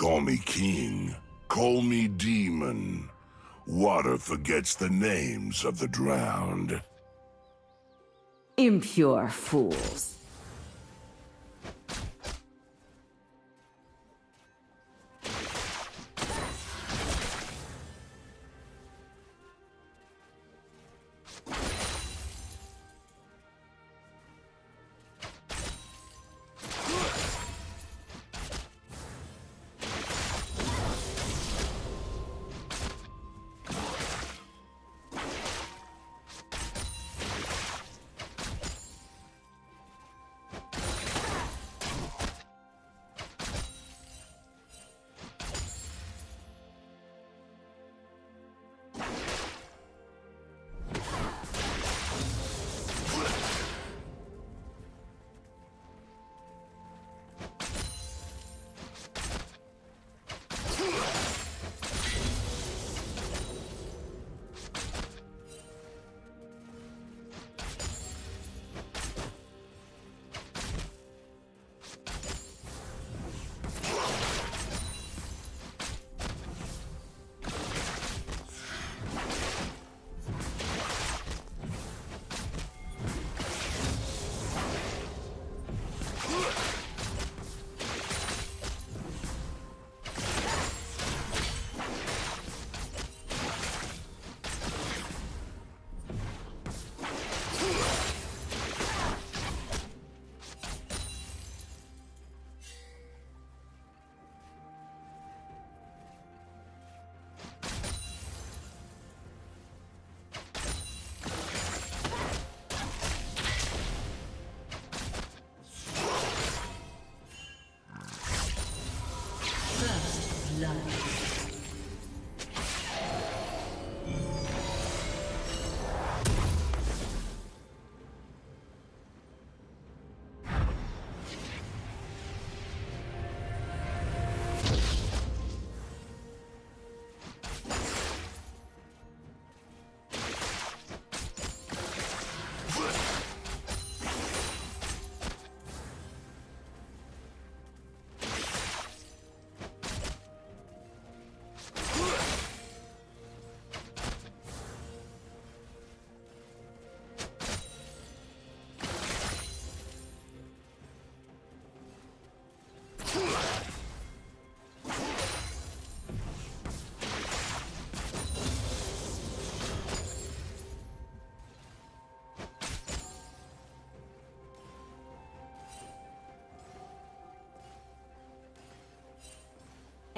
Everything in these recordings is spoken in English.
Call me king, call me demon. Water forgets the names of the drowned. Impure fools.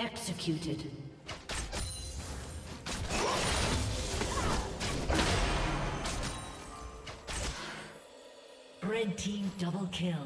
Executed. Red team double kill.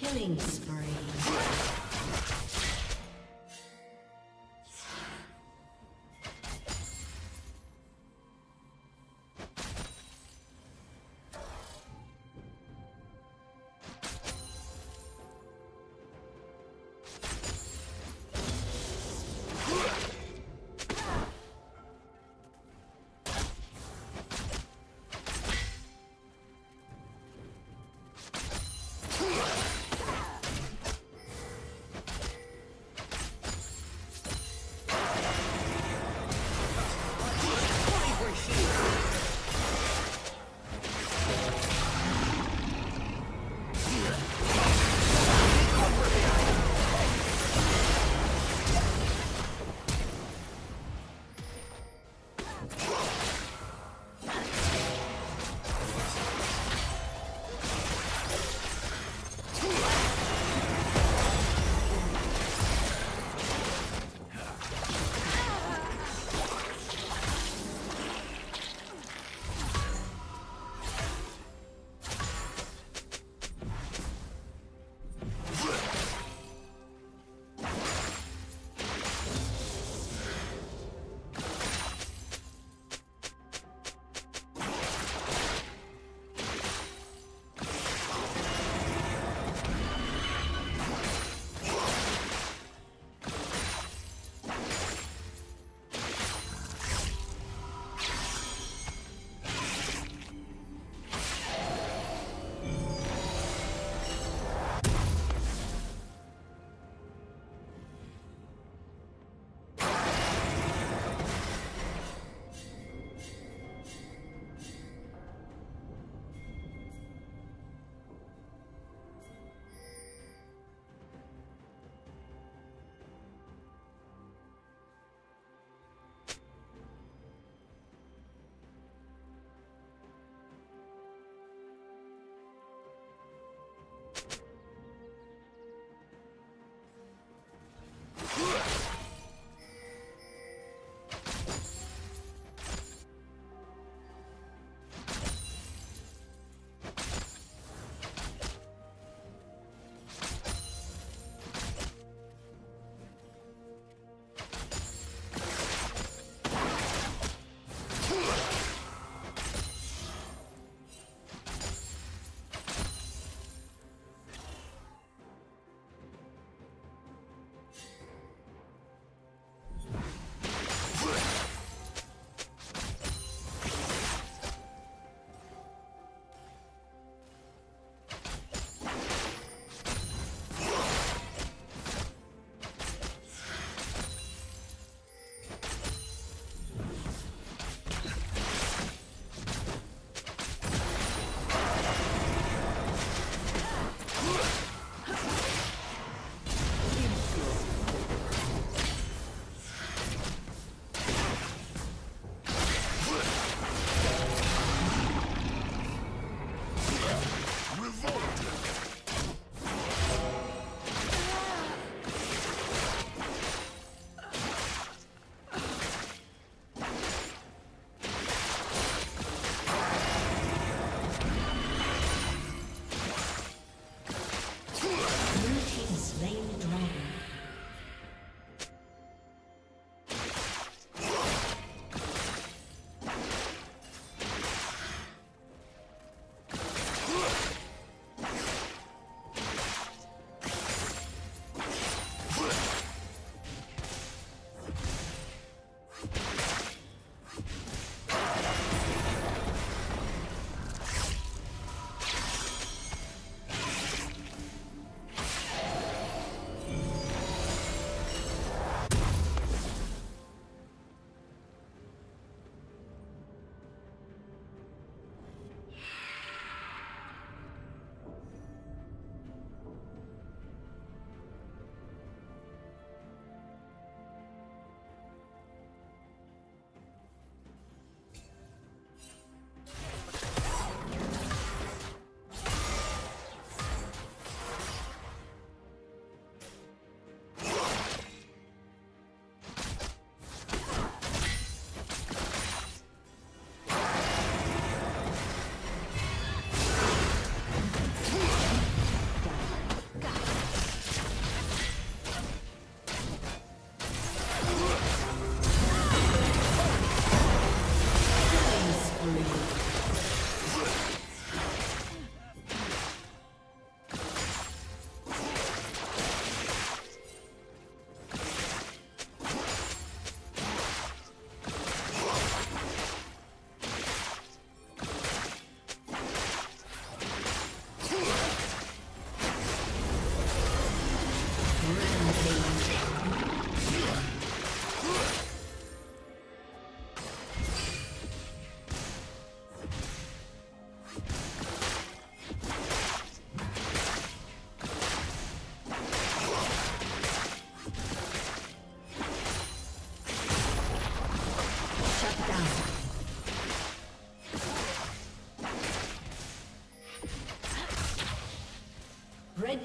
Killing spree. Red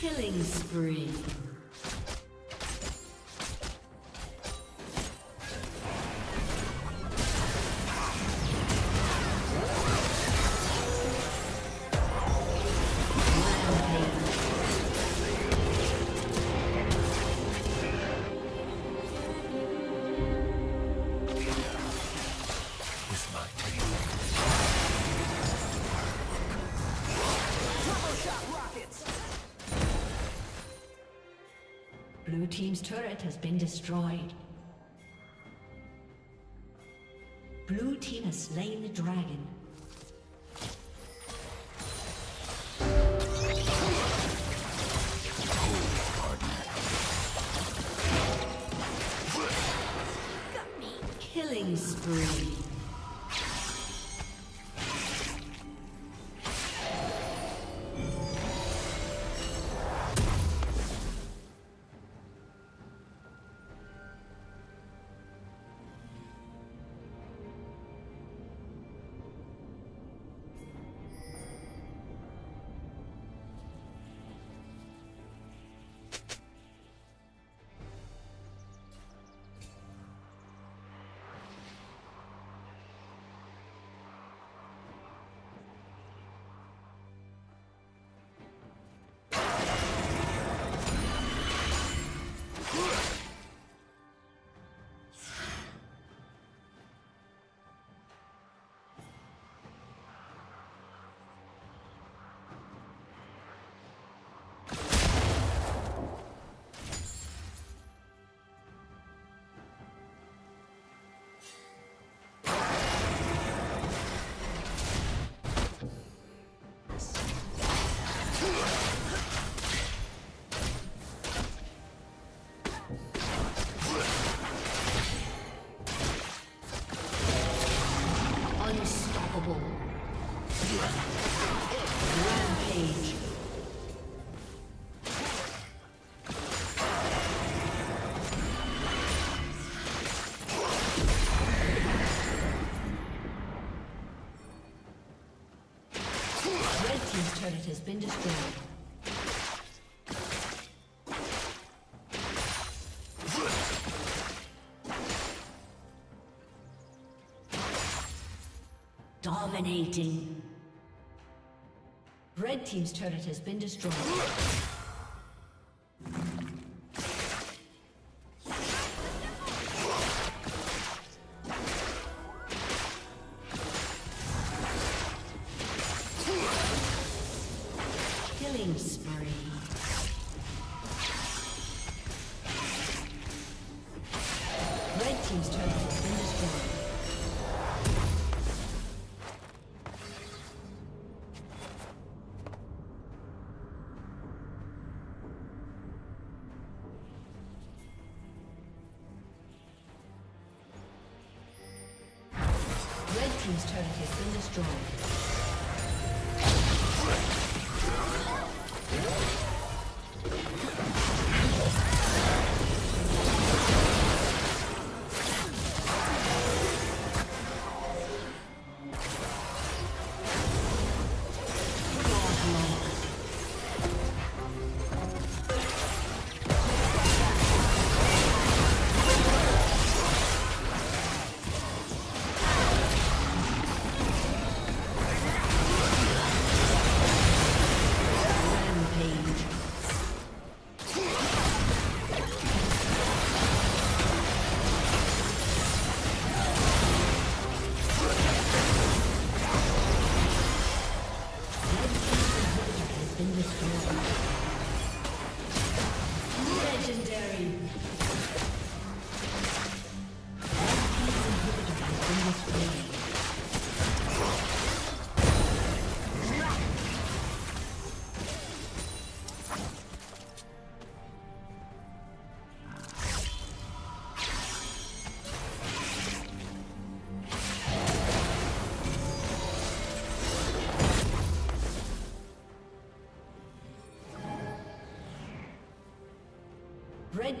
Killing spree. Blue Team's turret has been destroyed. Blue Team has slain the dragon. Got me. Killing spree. been destroyed. Dominating. Red team's turret has been destroyed. Killing spree. Red team's turret has been destroyed. Red team's turret has been destroyed. Red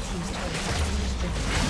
team's turret has been destroyed.